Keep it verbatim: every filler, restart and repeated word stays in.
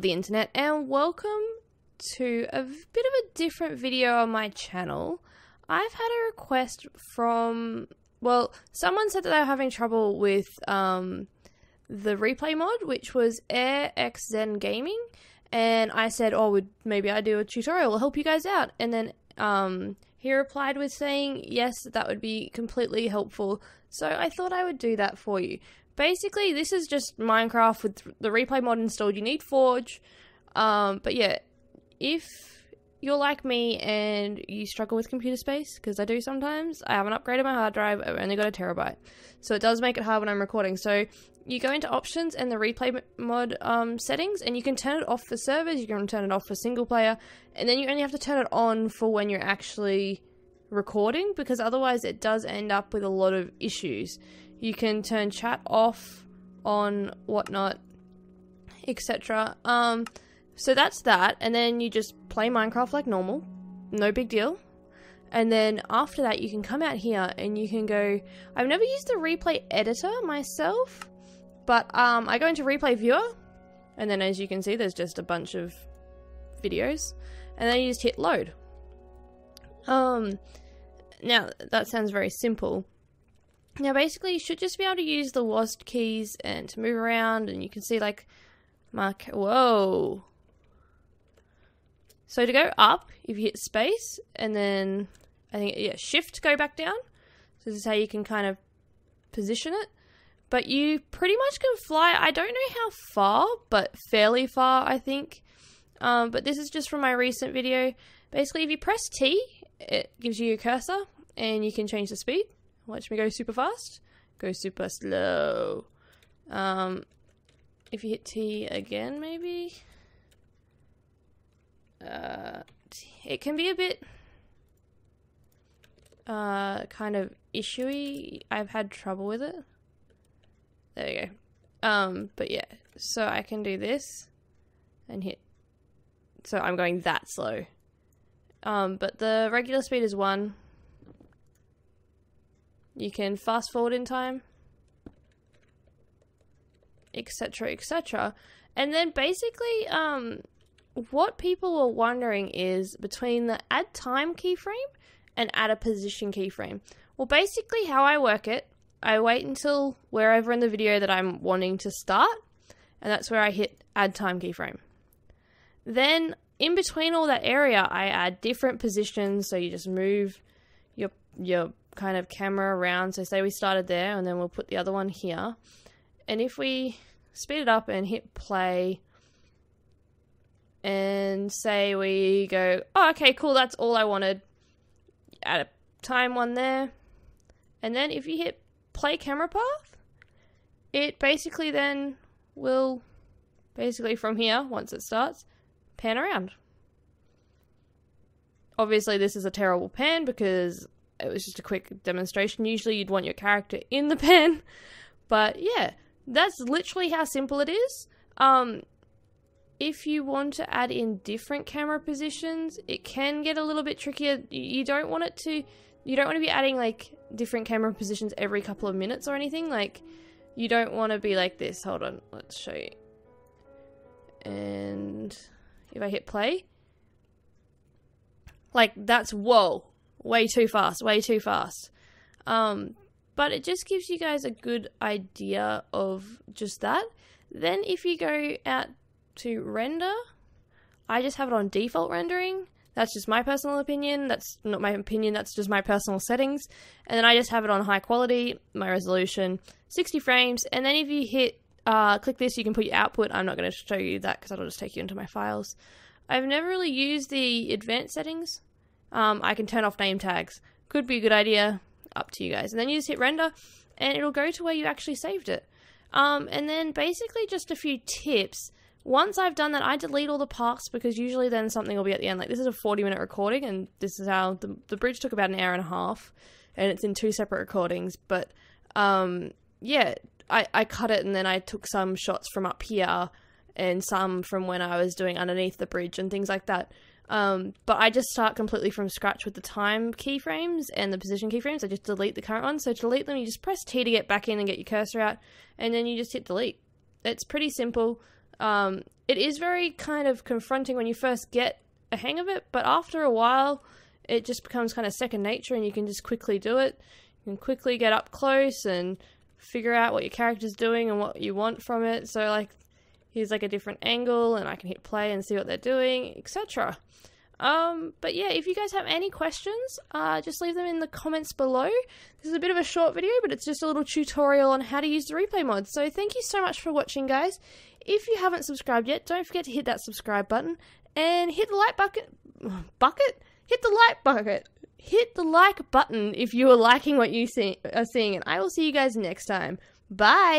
of the internet, and welcome to a bit of a different video on my channel. I've had a request from, well, someone said that they were having trouble with um, the replay mod, which was AirXZen Gaming, and I said, oh, would maybe I do a tutorial, I'll help you guys out, and then um, he replied with saying, yes, that would be completely helpful, so I thought I would do that for you. Basically, this is just Minecraft with the replay mod installed. You need Forge, um, but yeah, if you're like me and you struggle with computer space, because I do sometimes, I haven't upgraded my hard drive, I've only got a terabyte, so it does make it hard when I'm recording. So you go into options and the replay mod um, settings, and you can turn it off for servers, you can turn it off for single player, and then you only have to turn it on for when you're actually recording, because otherwise it does end up with a lot of issues. You can turn chat off, on, whatnot, et cetera. Um, so that's that, and then you just play Minecraft like normal, no big deal. And then after that, you can come out here and you can go. I've never used the replay editor myself, but um, I go into replay viewer, and then as you can see, there's just a bunch of videos, and then you just hit load. Um, now that sounds very simple. Now basically you should just be able to use the W A S D keys and to move around, and you can see like mark whoa. So to go up, if you hit space and then I think yeah, shift to go back down. So this is how you can kind of position it. But you pretty much can fly, I don't know how far, but fairly far I think. Um, but this is just from my recent video. Basically if you press T, it gives you your cursor and you can change the speed. Watch me go super fast, go super slow. Um, if you hit T again, maybe uh, it can be a bit uh, kind of issuey. I've had trouble with it. There you go. Um, but yeah, so I can do this and hit. So I'm going that slow. Um, but the regular speed is one. You can fast forward in time, etc, et cetera. And then basically, um, what people were wondering is between the add time keyframe and add a position keyframe. Well, basically how I work it, I wait until wherever in the video that I'm wanting to start, and that's where I hit add time keyframe. Then in between all that area, I add different positions, so you just move your your kind of camera around. So say we started there and then we'll put the other one here, and if we speed it up and hit play and say we go, oh okay cool, that's all I wanted, add a time one there, and then if you hit play camera path, it basically then will basically from here, once it starts, pan around. Obviously this is a terrible pan because it was just a quick demonstration. Usually you'd want your character in the pen. But yeah, that's literally how simple it is. Um, if you want to add in different camera positions, it can get a little bit trickier. You don't want it to, you don't want to be adding like different camera positions every couple of minutes or anything. Like you don't want to be like this. Hold on, let's show you. And if I hit play, like that's whoa. Way too fast, way too fast. Um, but it just gives you guys a good idea of just that. Then if you go out to render, I just have it on default rendering. That's just my personal opinion. That's not my opinion, that's just my personal settings. And then I just have it on high quality, my resolution, sixty frames. And then if you hit, uh, click this, you can put your output. I'm not going to show you that because that'll just take you into my files. I've never really used the advanced settings. Um, I can turn off name tags. Could be a good idea. Up to you guys. And then you just hit render and it'll go to where you actually saved it. Um, and then basically just a few tips. Once I've done that, I delete all the parts because usually then something will be at the end. Like this is a forty minute recording, and this is how the, the bridge took about an hour and a half, and it's in two separate recordings. But um, yeah, I, I cut it and then I took some shots from up here and some from when I was doing underneath the bridge and things like that. Um, but I just start completely from scratch with the time keyframes and the position keyframes. I just delete the current one. So to delete them, you just press T to get back in and get your cursor out, and then you just hit delete. It's pretty simple. Um, it is very kind of confronting when you first get a hang of it, but after a while it just becomes kind of second nature and you can just quickly do it. You can quickly get up close and figure out what your character's doing and what you want from it. So like, here's like a different angle and I can hit play and see what they're doing, et cetera. Um, but yeah, if you guys have any questions, uh, just leave them in the comments below. This is a bit of a short video, but it's just a little tutorial on how to use the replay mod. So thank you so much for watching, guys. If you haven't subscribed yet, don't forget to hit that subscribe button and hit the like bucket, bucket? Hit the like bucket, hit the like button if you are liking what you see, are seeing, and I will see you guys next time. Bye!